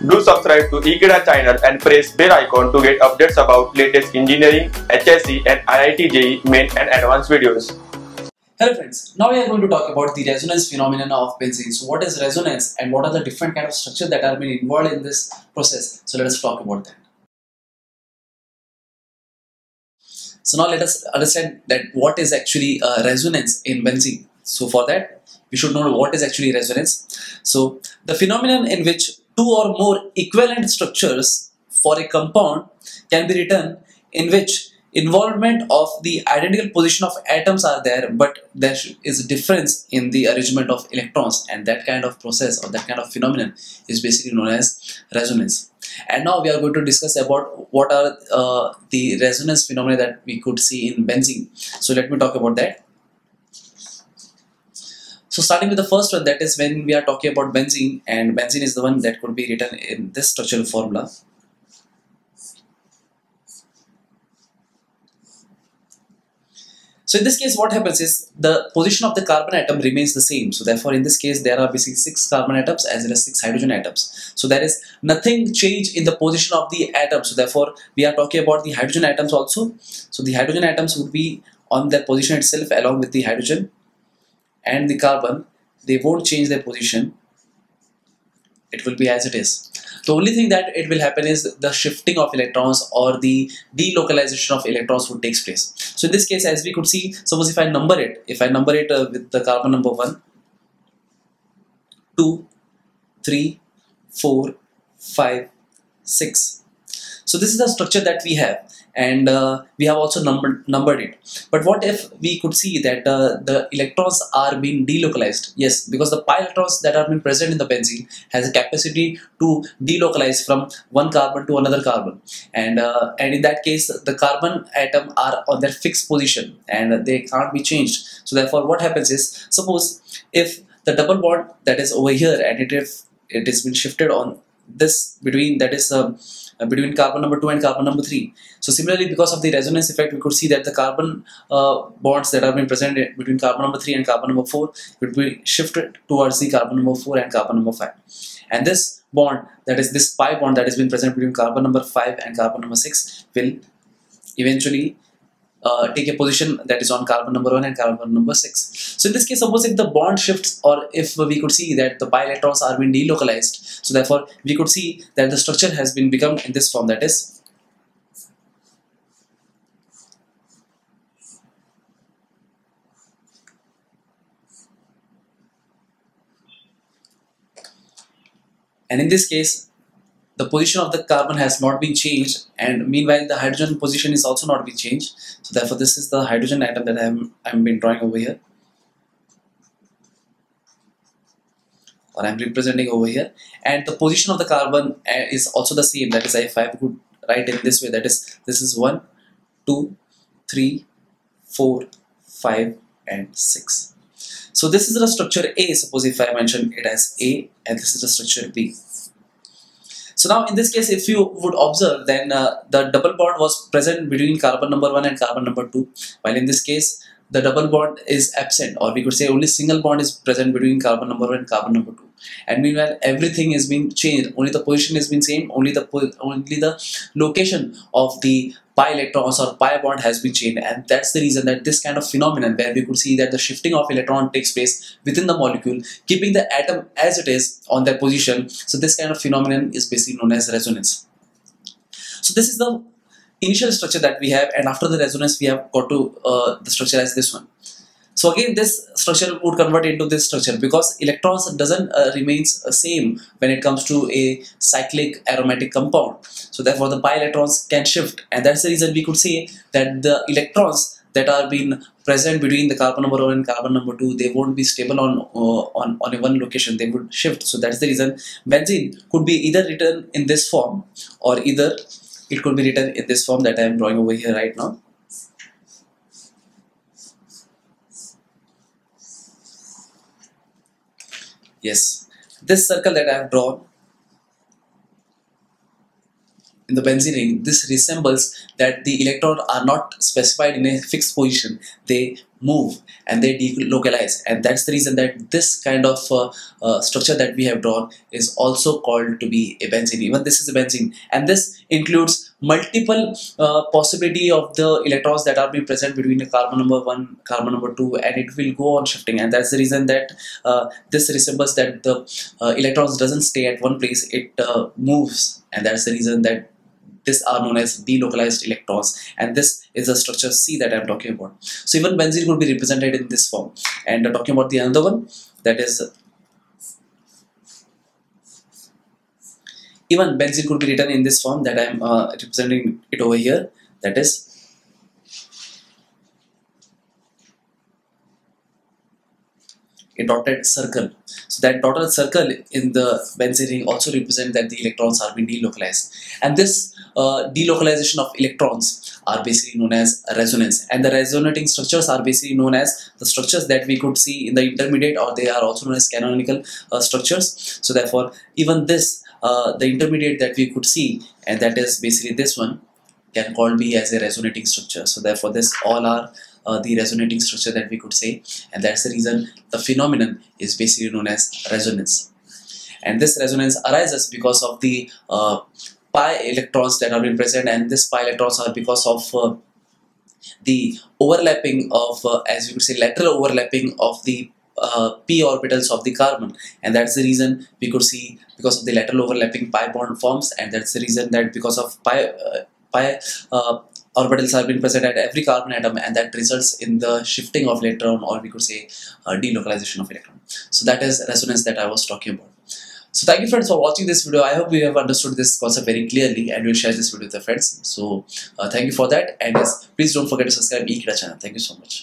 Do subscribe to Ekeeda channel and press bell icon to get updates about latest engineering, HSE and IITJE main and advanced videos. Hello friends, now we are going to talk about the resonance phenomenon of benzene. So what is resonance and what are the different kind of structures that are being involved in this process? So let us talk about that. So now let us understand that what is actually resonance in benzene. So for that, we should know what is actually resonance. So the phenomenon in which two or more equivalent structures for a compound can be written in which involvement of the identical position of atoms are there, but there is a difference in the arrangement of electrons, and that kind of process or that kind of phenomenon is basically known as resonance. And now we are going to discuss about what are the resonance phenomena that we could see in benzene. So let me talk about that. So starting with the first one, that is when we are talking about benzene, and benzene is the one that could be written in this structural formula. So in this case what happens is the position of the carbon atom remains the same. So therefore in this case there are basically 6 carbon atoms as well as 6 hydrogen atoms. So there is nothing changed in the position of the atoms. So therefore we are talking about the hydrogen atoms also. So the hydrogen atoms would be on their position itself along with the hydrogen. And the carbon, they won't change their position, it will be as it is. The only thing that it will happen is the shifting of electrons or the delocalization of electrons would take place. So in this case, as we could see, suppose if I number it, with the carbon number 1, 2, 3, 4, 5, 6. So this is the structure that we have, and we have also numbered it. But what if we could see that the electrons are being delocalized? Yes, because the pi electrons that are being present in the benzene has a capacity to delocalize from one carbon to another carbon, and in that case the carbon atom are on their fixed position and they can't be changed. So therefore what happens is, suppose if the double bond that is over here and it has been shifted on this between, that is between carbon number 2 and carbon number 3. So similarly, because of the resonance effect, we could see that the carbon bonds that have been present between carbon number 3 and carbon number 4 would be shifted towards the carbon number 4 and carbon number 5. And this bond, that is this pi bond that has been present between carbon number 5 and carbon number 6 will eventually take a position that is on carbon number 1 and carbon number 6. So in this case, suppose if the bond shifts, or if we could see that the pi electrons are being delocalized, so therefore we could see that the structure has been become in this form, that is and in this case the position of the carbon has not been changed, and meanwhile the hydrogen position is also not been changed. So therefore this is the hydrogen atom that I'm been drawing over here, or I'm representing over here, and the position of the carbon is also the same. That is, if I could write in this way, that is, this is 1, 2, 3, 4, 5 and 6. So this is the structure A. Suppose if I mention it as A, and this is the structure B. So now in this case, if you would observe, then the double bond was present between carbon number 1 and carbon number 2, while in this case the double bond is absent, or we could say only single bond is present between carbon number 1 and carbon number 2. And meanwhile everything is being changed, only the position is been same, only the location of the pi electrons or pi bond has been changed. And that's the reason that this kind of phenomenon, where we could see that the shifting of electron takes place within the molecule, keeping the atom as it is on their position. So this kind of phenomenon is basically known as resonance. So this is the initial structure that we have, and after the resonance we have got to the structure as this one. So again, this structure would convert into this structure, because electrons doesn't remains same when it comes to a cyclic aromatic compound. So therefore the pi electrons can shift, and that's the reason we could say that the electrons that are being present between the carbon number 1 and carbon number 2, they won't be stable on one location, they would shift. So that's the reason benzene could be either written in this form, or either it could be written in this form that I am drawing over here right now. Yes, this circle that I have drawn in the benzene ring, this resembles that the electrons are not specified in a fixed position. They move and they delocalize, and that's the reason that this kind of structure that we have drawn is also called to be a benzene. Even this is a benzene, and this includes multiple possibility of the electrons that are being present between the carbon number 1, carbon number 2, and it will go on shifting, and that's the reason that this resembles that the electrons doesn't stay at one place, it moves, and that's the reason that these are known as delocalized electrons, and this is the structure C that I'm talking about. So even benzene could be represented in this form. And talking about the another one, that is, even benzene could be written in this form that I'm representing it over here, that is a dotted circle. So that dotted circle in the benzene ring also represents that the electrons are being delocalized, and this delocalization of electrons are basically known as resonance, and the resonating structures are basically known as the structures that we could see in the intermediate, or they are also known as canonical structures. So therefore even this the intermediate that we could see, and that is basically this one, can called be as a resonating structure. So therefore this all are the resonating structure that we could say, and that's the reason the phenomenon is basically known as resonance. And this resonance arises because of the pi electrons that are being present, and this pi electrons are because of the overlapping of as we could say lateral overlapping of the p orbitals of the carbon, and that's the reason we could see because of the lateral overlapping pi bond forms, and that's the reason that because of pi orbitals are being present at every carbon atom, and that results in the shifting of electron, or we could say delocalization of electron. So that is resonance that I was talking about. So thank you friends for watching this video. I hope you have understood this concept very clearly, and we'll share this video with your friends. So thank you for that, and yes, please don't forget to subscribe to Ekeeda channel. Thank you so much.